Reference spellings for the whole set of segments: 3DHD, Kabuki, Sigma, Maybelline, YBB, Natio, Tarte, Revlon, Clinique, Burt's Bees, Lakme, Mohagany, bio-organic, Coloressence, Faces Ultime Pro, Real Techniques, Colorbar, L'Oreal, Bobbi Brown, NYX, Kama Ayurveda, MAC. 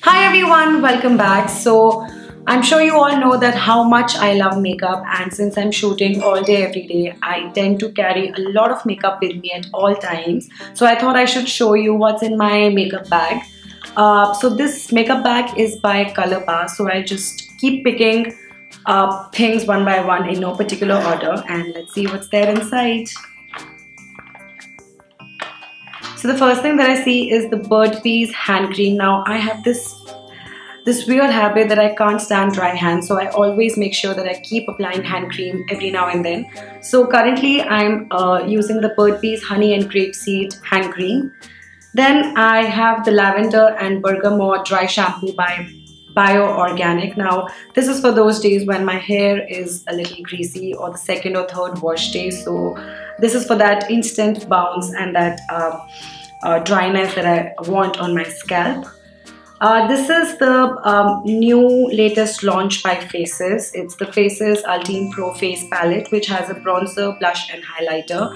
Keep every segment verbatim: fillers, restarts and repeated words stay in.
Hi everyone, welcome back. So I'm sure you all know that how much I love makeup, and since I'm shooting all day every day, I tend to carry a lot of makeup with me at all times. So I thought I should show you what's in my makeup bag. Uh, so this makeup bag is by Colorbar, so I just keep picking up things one by one in no particular order, and let's see what's there inside. So the first thing that I see is the Burt's Bees hand cream. Now I have this this weird habit that I can't stand dry hands, so I always make sure that I keep applying hand cream every now and then. So currently I'm uh, using the Burt's Bees honey and grapeseed hand cream. Then I have the lavender and bergamot dry shampoo by bio-organic. Now this is for those days when my hair is a little greasy, or the second or third wash day, so this is for that instant bounce and that uh, uh, dryness that I want on my scalp. Uh, this is the um, new latest launch by Faces. It's the Faces Ultime Pro Face Palette, which has a bronzer, blush and highlighter.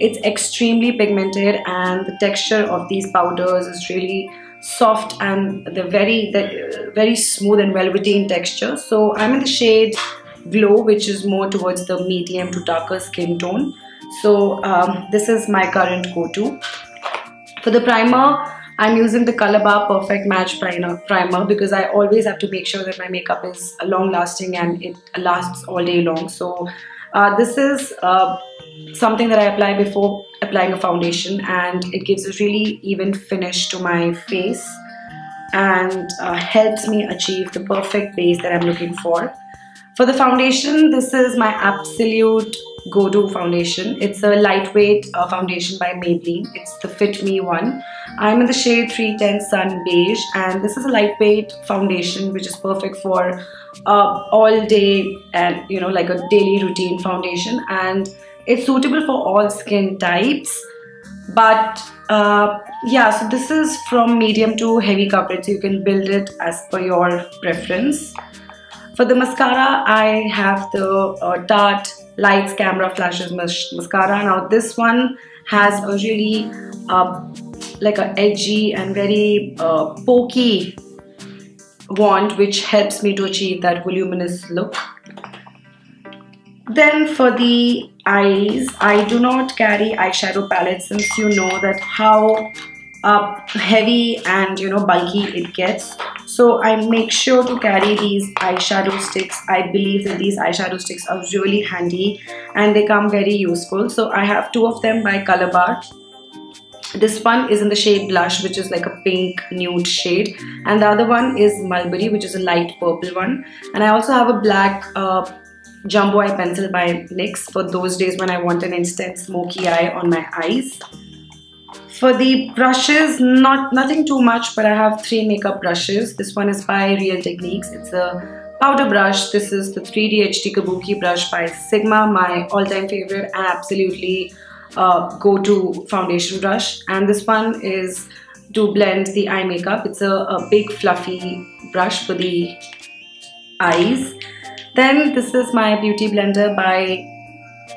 It's extremely pigmented, and the texture of these powders is really soft, and they're very, they're very smooth and velvety in texture. So I'm in the shade Glow, which is more towards the medium to darker skin tone. So um, this is my current go-to. For the primer, I'm using the Colorbar Perfect Match Primer, primer because I always have to make sure that my makeup is long-lasting and it lasts all day long. So uh, this is uh, something that I apply before applying a foundation, and it gives a really even finish to my face and uh, helps me achieve the perfect base that I'm looking for. For the foundation, this is my absolute go-to foundation. It's a lightweight uh, foundation by Maybelline. It's the Fit Me one. I'm in the shade three ten Sun Beige, and this is a lightweight foundation which is perfect for uh, all day, and you know, like a daily routine foundation, and it's suitable for all skin types. But uh, yeah, so this is from medium to heavy coverage, so you can build it as per your preference. For the mascara, I have the uh, Tarte Lights Camera Flashes mascara. Now this one has a really uh, like an edgy and very uh, pokey wand, which helps me to achieve that voluminous look. Then for the eyes, I do not carry eyeshadow palettes, since you know that how uh, heavy and you know bulky it gets. So I make sure to carry these eyeshadow sticks. I believe that these eyeshadow sticks are really handy and they come very useful. So I have two of them by Colorbar. This one is in the shade Blush, which is like a pink nude shade, and the other one is Mulberry, which is a light purple one. And I also have a black uh, Jumbo Eye Pencil by NYX for those days when I want an instant smoky eye on my eyes. For the brushes, not nothing too much, but I have three makeup brushes. This one is by Real Techniques. It's a powder brush. This is the three D H D Kabuki brush by Sigma, my all-time favorite and absolutely uh, go-to foundation brush. And this one is to blend the eye makeup. It's a, a big fluffy brush for the eyes. Then this is my beauty blender by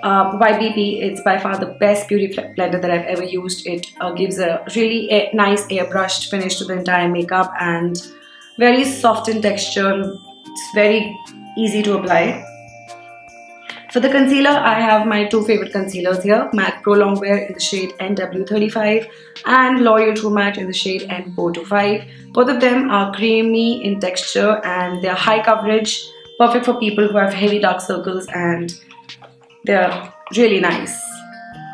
uh, Y B B. It's by far the best beauty blender that I've ever used. It uh, gives a really air nice airbrushed finish to the entire makeup, and very soft in texture. It's very easy to apply. For the concealer, I have my two favorite concealers here. MAC Pro Longwear in the shade N W thirty-five and L'Oreal True Matte in the shade N four twenty-five. Both of them are creamy in texture and they're high coverage. Perfect for people who have heavy dark circles, and they're really nice.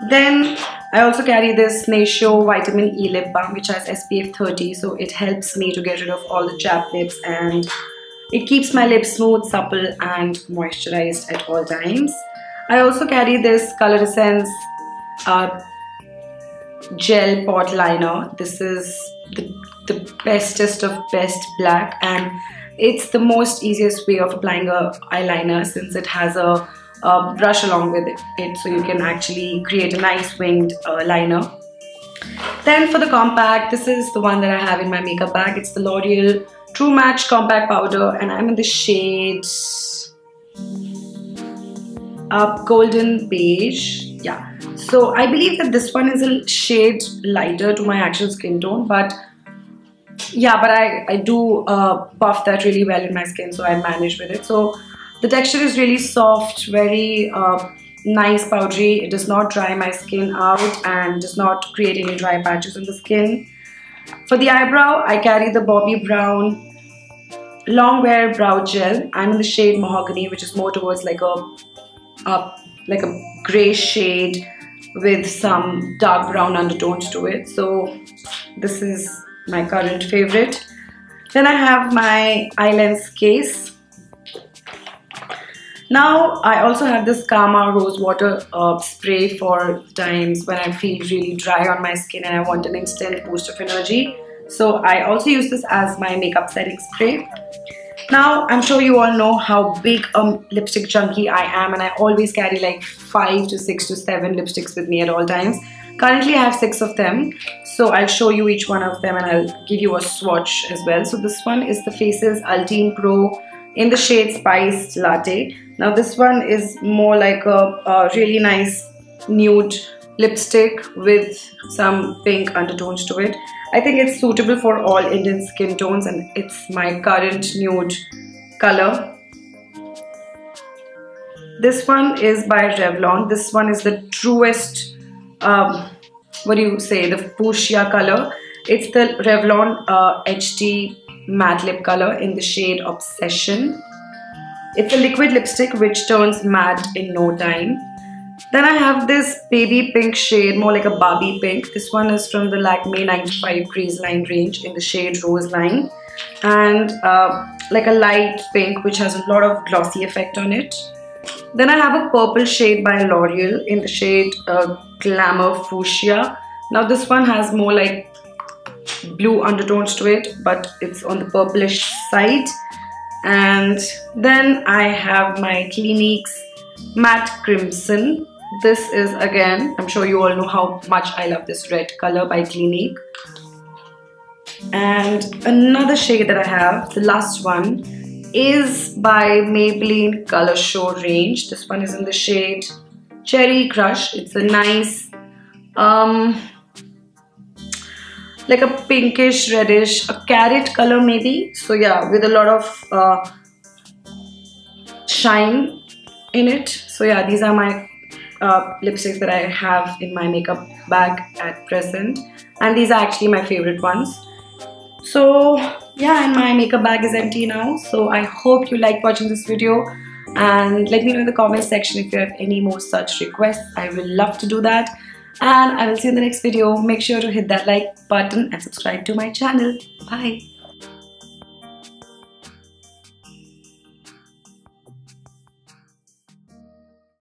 Then I also carry this Natio Vitamin E Lip Balm, which has S P F thirty, so it helps me to get rid of all the chapped lips, and it keeps my lips smooth, supple and moisturized at all times. I also carry this Coloressence uh, gel pot liner. This is the, the bestest of best black, and it's the most easiest way of applying a eyeliner, since it has a, a brush along with it, so you can actually create a nice winged uh, liner. Then for the compact, this is the one that I have in my makeup bag. It's the L'Oreal True Match Compact Powder, and I'm in the shade uh, Golden Beige. Yeah, so I believe that this one is a shade lighter to my actual skin tone, but Yeah, but I, I do uh, buff that really well in my skin, so I manage with it. So the texture is really soft, very uh, nice, powdery. It does not dry my skin out and does not create any dry patches on the skin. For the eyebrow, I carry the Bobbi Brown Long Wear Brow Gel. I'm in the shade Mahogany, which is more towards like a, a, like a grey shade with some dark brown undertones to it. So this is my current favorite. Then I have my eye lens case. Now I also have this Kama Rose Water uh, spray for times when I feel really dry on my skin and I want an instant boost of energy. So I also use this as my makeup setting spray. Now I'm sure you all know how big a lipstick junkie I am, and I always carry like five to six to seven lipsticks with me at all times. Currently I have six of them, so I'll show you each one of them and I'll give you a swatch as well. So this one is the Faces Ultime Pro in the shade Spiced Latte. Now this one is more like a, a really nice nude lipstick with some pink undertones to it. I think it's suitable for all Indian skin tones, and it's my current nude color. This one is by Revlon. This one is the truest, um, what do you say, the fuchsia color. It's the Revlon uh, H D matte lip color in the shade Obsession. It's a liquid lipstick which turns matte in no time. Then I have this baby pink shade, more like a Barbie pink. This one is from the Lakme ninety-five Crease Line range in the shade Rose Line, and uh, like a light pink which has a lot of glossy effect on it. Then I have a purple shade by L'Oreal in the shade uh, Glamour Fuchsia. Now this one has more like blue undertones to it, but it's on the purplish side. And then I have my Clinique's Matte Crimson. This is, again, I'm sure you all know how much I love this red color by Clinique. And another shade that I have, the last one, is by Maybelline Color Show range. This one is in the shade Cherry Crush. It's a nice um, like a pinkish reddish, a carrot color maybe. So yeah, with a lot of uh, shine in it. So yeah, these are my uh, lipsticks that I have in my makeup bag at present, and these are actually my favorite ones. So yeah, and my makeup bag is empty now. So I hope you liked watching this video, and let me know in the comment section if you have any more such requests. I will love to do that. And I will see you in the next video. Make sure to hit that like button and subscribe to my channel. Bye.